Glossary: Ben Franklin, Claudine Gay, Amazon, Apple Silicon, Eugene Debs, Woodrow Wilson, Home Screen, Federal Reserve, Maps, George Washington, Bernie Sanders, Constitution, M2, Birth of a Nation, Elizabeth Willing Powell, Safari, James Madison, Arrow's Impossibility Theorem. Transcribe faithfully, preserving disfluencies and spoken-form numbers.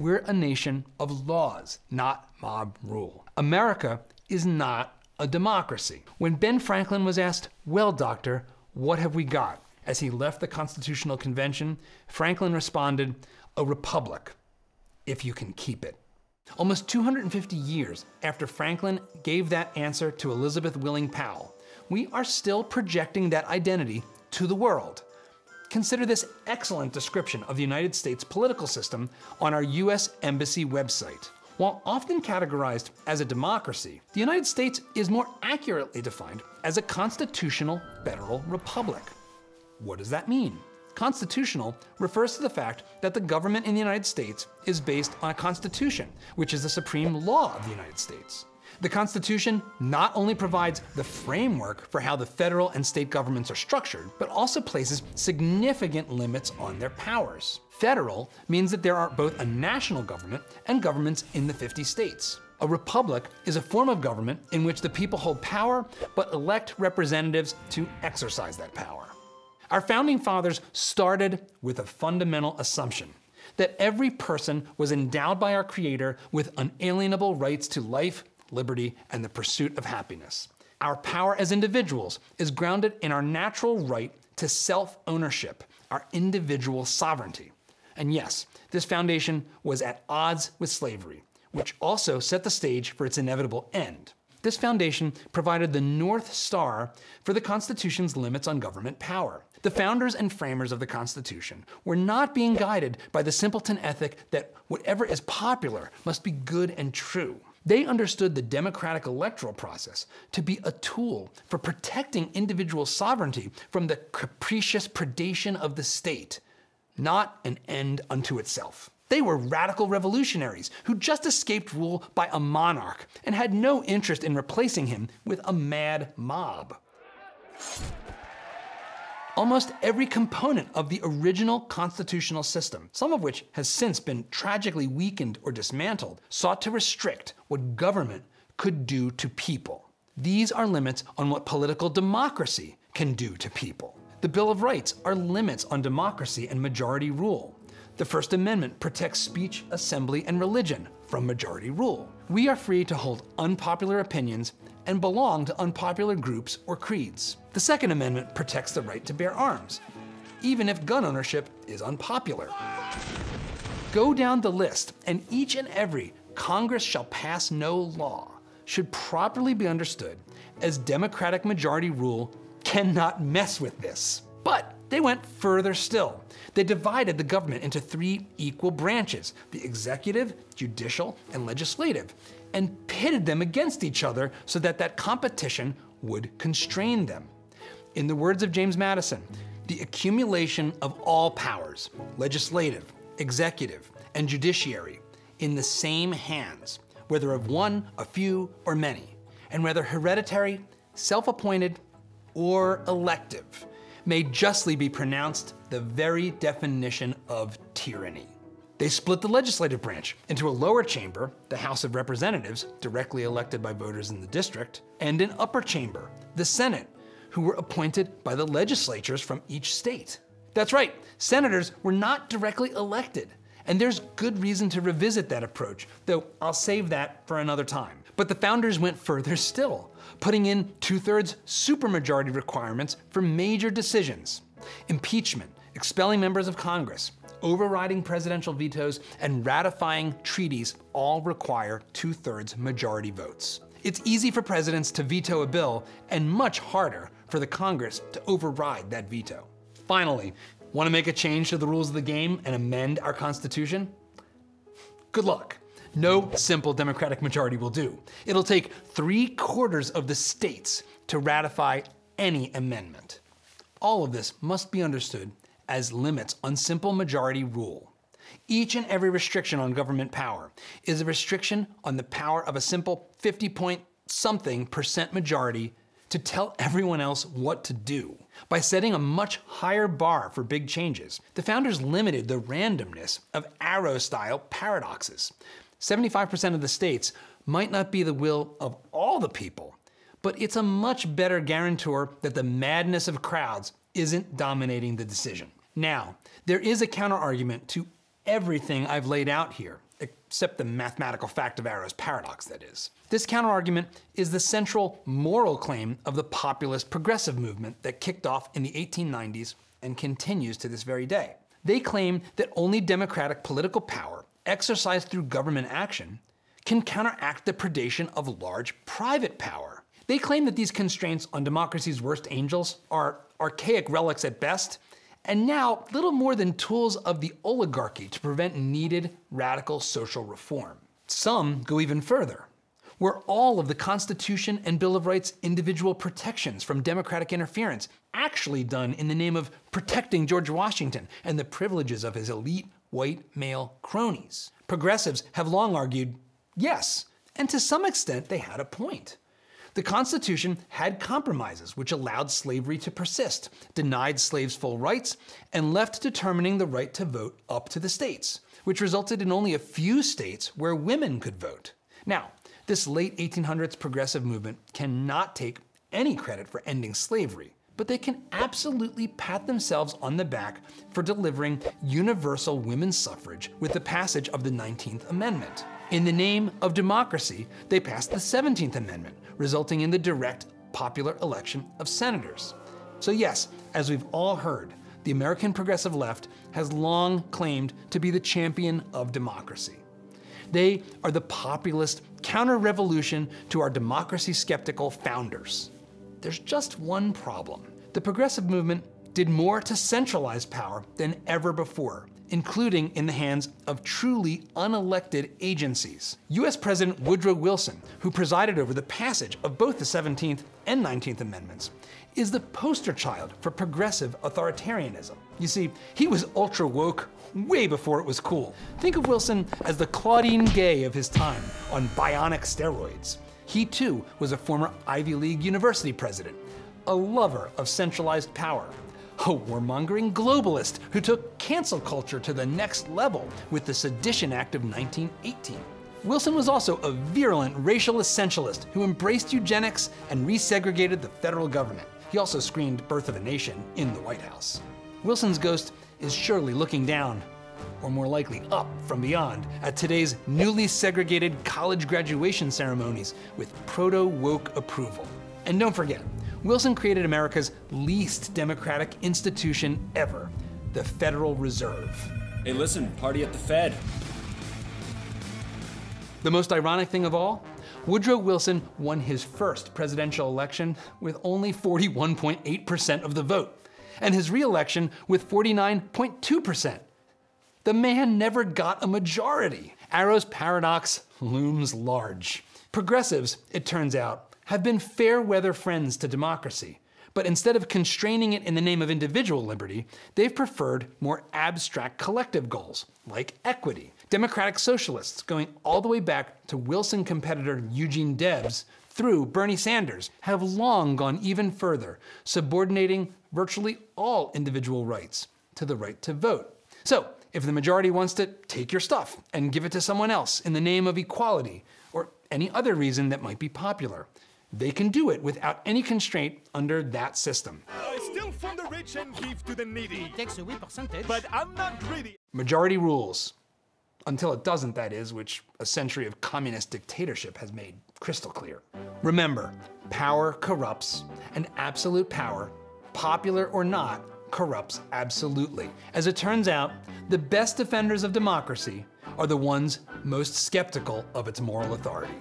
we're a nation of laws, not mob rule. America is not a democracy. When Ben Franklin was asked, "Well, doctor, what have we got?" as he left the Constitutional Convention, Franklin responded, "A republic, if you can keep it." Almost two hundred fifty years after Franklin gave that answer to Elizabeth Willing Powell, we are still projecting that identity to the world. Consider this excellent description of the United States political system on our U S Embassy website. While often categorized as a democracy, the United States is more accurately defined as a constitutional federal republic. What does that mean? Constitutional refers to the fact that the government in the United States is based on a constitution, which is the supreme law of the United States. The Constitution not only provides the framework for how the federal and state governments are structured, but also places significant limits on their powers. Federal means that there are both a national government and governments in the fifty states. A republic is a form of government in which the people hold power, but elect representatives to exercise that power. Our founding fathers started with a fundamental assumption: that every person was endowed by our Creator with unalienable rights to life, liberty, and the pursuit of happiness. Our power as individuals is grounded in our natural right to self-ownership, our individual sovereignty. And yes, this foundation was at odds with slavery, which also set the stage for its inevitable end. This foundation provided the North Star for the Constitution's limits on government power. The founders and framers of the Constitution were not being guided by the simpleton ethic that whatever is popular must be good and true. They understood the democratic electoral process to be a tool for protecting individual sovereignty from the capricious predation of the state, not an end unto itself. They were radical revolutionaries who just escaped rule by a monarch and had no interest in replacing him with a mad mob. Almost every component of the original constitutional system, some of which has since been tragically weakened or dismantled, sought to restrict what government could do to people. These are limits on what political democracy can do to people. The Bill of Rights are limits on democracy and majority rule. The First Amendment protects speech, assembly, and religion from majority rule. We are free to hold unpopular opinions and belong to unpopular groups or creeds. The Second Amendment protects the right to bear arms, even if gun ownership is unpopular. Go down the list, and each and every "Congress shall pass no law" should properly be understood as democratic majority rule cannot mess with this. But they went further still. They divided the government into three equal branches: the executive, judicial, and legislative, and pitted them against each other so that that competition would constrain them. In the words of James Madison, "The accumulation of all powers, legislative, executive, and judiciary, in the same hands, whether of one, a few, or many, and whether hereditary, self-appointed, or elective, may justly be pronounced the very definition of tyranny." They split the legislative branch into a lower chamber, the House of Representatives, directly elected by voters in the district, and an upper chamber, the Senate, who were appointed by the legislatures from each state. That's right, senators were not directly elected, and there's good reason to revisit that approach, though I'll save that for another time. But the founders went further still, putting in two-thirds supermajority requirements for major decisions: impeachment, expelling members of Congress, overriding presidential vetoes, and ratifying treaties all require two-thirds majority votes. It's easy for presidents to veto a bill, and much harder for the Congress to override that veto. Finally, want to make a change to the rules of the game and amend our Constitution? Good luck. No simple democratic majority will do. It'll take three quarters of the states to ratify any amendment. All of this must be understood as limits on simple majority rule. Each and every restriction on government power is a restriction on the power of a simple fifty point something percent majority to tell everyone else what to do. By setting a much higher bar for big changes, the founders limited the randomness of Arrow-style paradoxes. seventy-five percent of the states might not be the will of all the people, but it's a much better guarantor that the madness of crowds isn't dominating the decision. Now, there is a counterargument to everything I've laid out here, except the mathematical fact of Arrow's paradox, that is. This counterargument is the central moral claim of the populist progressive movement that kicked off in the eighteen nineties and continues to this very day. They claim that only democratic political power exercised through government action can counteract the predation of large private power. They claim that these constraints on democracy's worst angels are archaic relics at best, and now little more than tools of the oligarchy to prevent needed radical social reform. Some go even further, where all of the Constitution and Bill of Rights' individual protections from democratic interference actually done in the name of protecting George Washington and the privileges of his elite white male cronies. Progressives have long argued, yes, and to some extent they had a point. The Constitution had compromises which allowed slavery to persist, denied slaves full rights, and left determining the right to vote up to the states, which resulted in only a few states where women could vote. Now, this late eighteen hundreds progressive movement cannot take any credit for ending slavery, but they can absolutely pat themselves on the back for delivering universal women's suffrage with the passage of the nineteenth amendment. In the name of democracy, they passed the seventeenth amendment, resulting in the direct popular election of senators. So yes, as we've all heard, the American progressive left has long claimed to be the champion of democracy. They are the populist counter-revolution to our democracy-skeptical founders. There's just one problem. The progressive movement did more to centralize power than ever before, including in the hands of truly unelected agencies. U S President Woodrow Wilson, who presided over the passage of both the seventeenth and nineteenth amendments, is the poster child for progressive authoritarianism. You see, he was ultra woke way before it was cool. Think of Wilson as the Claudine Gay of his time on bionic steroids. He too was a former Ivy League university president, a lover of centralized power, a warmongering globalist who took cancel culture to the next level with the Sedition Act of nineteen eighteen. Wilson was also a virulent racial essentialist who embraced eugenics and resegregated the federal government. He also screened Birth of a Nation in the White House. Wilson's ghost is surely looking down, or more likely up from beyond, at today's newly segregated college graduation ceremonies with proto-woke approval. And don't forget, Wilson created America's least democratic institution ever, the Federal Reserve. Hey, listen, party at the Fed. The most ironic thing of all, Woodrow Wilson won his first presidential election with only forty-one point eight percent of the vote, and his re-election with forty-nine point two percent. The man never got a majority. Arrow's paradox looms large. Progressives, it turns out, have been fair weather friends to democracy, but instead of constraining it in the name of individual liberty, they've preferred more abstract collective goals, like equity. Democratic socialists, going all the way back to Wilson competitor Eugene Debs through Bernie Sanders, have long gone even further, subordinating virtually all individual rights to the right to vote. So, if the majority wants to take your stuff and give it to someone else in the name of equality, or any other reason that might be popular, they can do it without any constraint under that system. I still fund the rich and give to the needy. But I'm not greedy. Majority rules. Until it doesn't, that is, which a century of communist dictatorship has made crystal clear. Remember, power corrupts, and absolute power, popular or not, corrupts absolutely. As it turns out, the best defenders of democracy are the ones most skeptical of its moral authority.